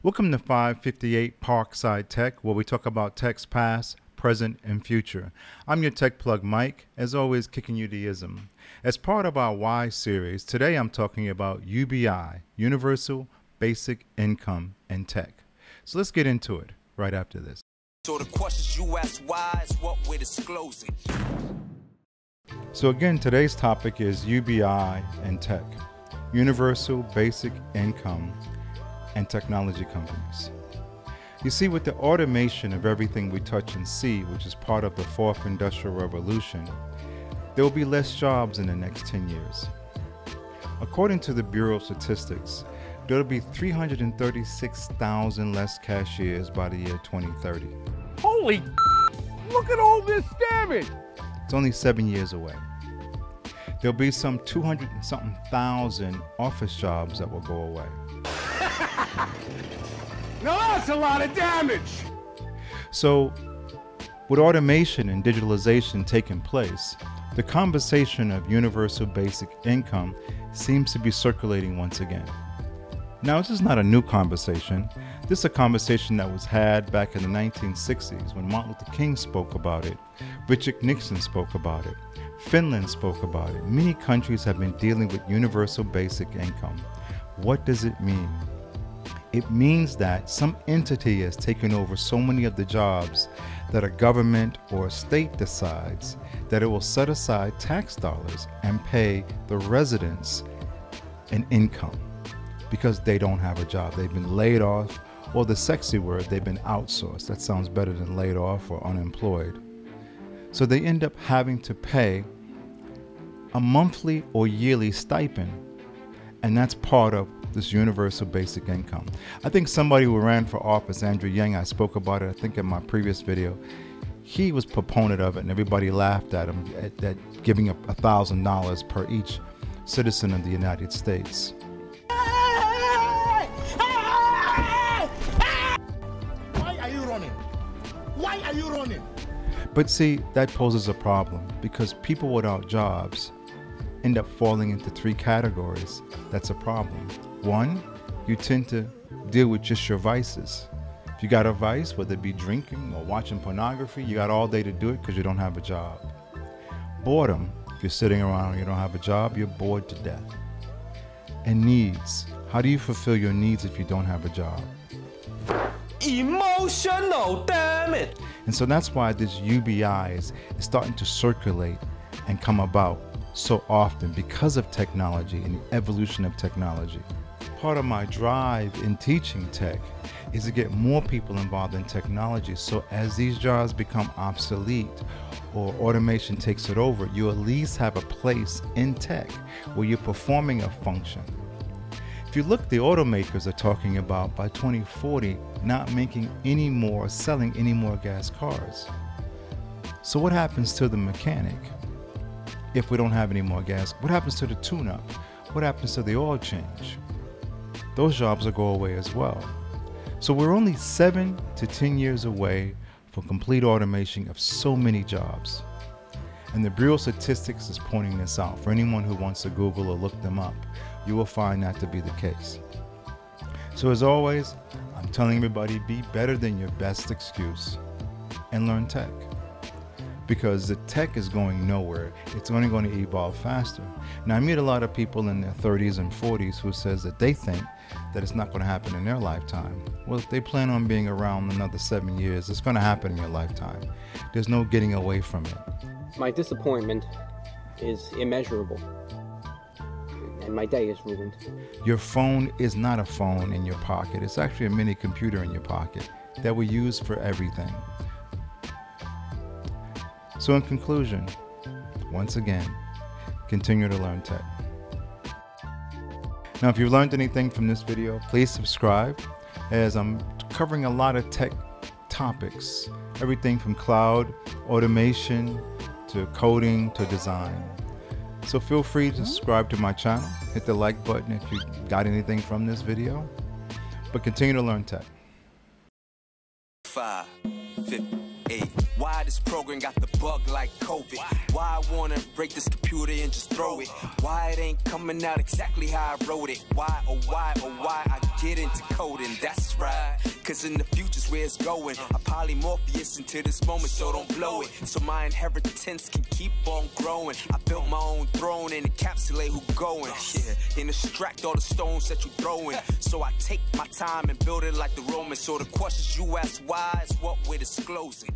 Welcome to 558 Parkside Tech, where we talk about tech's past, present, and future. I'm your Tech Plug Mike, as always kicking you the ism. As part of our Why series, today I'm talking about UBI, Universal Basic Income, and tech. So let's get into it right after this. So the questions you ask why is what we're disclosing. So again, today's topic is UBI and tech, Universal Basic Income, and technology companies. You see, with the automation of everything we touch and see, which is part of the fourth industrial revolution, there will be less jobs in the next 10 years. According to the Bureau of Statistics, there will be 336,000 less cashiers by the year 2030. Holy, look at all this damage! It's only 7 years away. There'll be some 200 and something thousand office jobs that will go away. Now that's a lot of damage. So with automation and digitalization taking place, the conversation of universal basic income seems to be circulating once again. Now, this is not a new conversation. This is a conversation that was had back in the 1960s when Martin Luther King spoke about it, Richard Nixon spoke about it, Finland spoke about it. Many countries have been dealing with universal basic income. What does it mean? It means that some entity has taken over so many of the jobs that a government or a state decides that it will set aside tax dollars and pay the residents an income because they don't have a job. They've been laid off, or the sexy word, they've been outsourced. That sounds better than laid off or unemployed. So they end up having to pay a monthly or yearly stipend, and that's part of this universal basic income. I think somebody who ran for office, Andrew Yang, I spoke about it, I think in my previous video, he was proponent of it and everybody laughed at him, at giving up $1,000 per each citizen of the United States. Why are you running? Why are you running? But see, that poses a problem because people without jobs end up falling into three categories. That's a problem. One, you tend to deal with just your vices. If you got a vice, whether it be drinking or watching pornography, you got all day to do it because you don't have a job. Boredom, if you're sitting around and you don't have a job, you're bored to death. And needs, how do you fulfill your needs if you don't have a job? Emotional, damn it! And so that's why this UBI is starting to circulate and come about so often because of technology and the evolution of technology. Part of my drive in teaching tech is to get more people involved in technology, so as these jobs become obsolete or automation takes it over, you at least have a place in tech where you're performing a function. If you look, the automakers are talking about by 2040 not making any more or selling any more gas cars. So what happens to the mechanic? If we don't have any more gas, what happens to the tune-up? What happens to the oil change? Those jobs will go away as well. So we're only 7 to 10 years away from complete automation of so many jobs. And the Bureau of Statistics is pointing this out. For anyone who wants to Google or look them up, you will find that to be the case. So as always, I'm telling everybody, be better than your best excuse and learn tech. Because the tech is going nowhere. It's only going to evolve faster. Now, I meet a lot of people in their 30s and 40s who says that they think that it's not going to happen in their lifetime. Well, if they plan on being around another 7 years, it's going to happen in your lifetime. There's no getting away from it. My disappointment is immeasurable, and my day is ruined. Your phone is not a phone in your pocket. It's actually a mini computer in your pocket that we use for everything. So in conclusion, once again, continue to learn tech. Now, if you've learned anything from this video, please subscribe, as I'm covering a lot of tech topics, everything from cloud, automation, to coding, to design. So feel free to subscribe to my channel, hit the like button if you got anything from this video, but continue to learn tech. 558 Why this program got the bug like COVID? Why I wanna break this computer and just throw it? Why it ain't coming out exactly how I wrote it? Why, oh why, oh why I get into coding? That's right, cause in the future's where it's going. I polymorphous into this moment, so don't blow it. So my inheritance can keep on growing. I built my own throne and encapsulate who going. Yeah, and extract all the stones that you throwing. So I take my time and build it like the Romans. So the questions you ask why is what we're disclosing.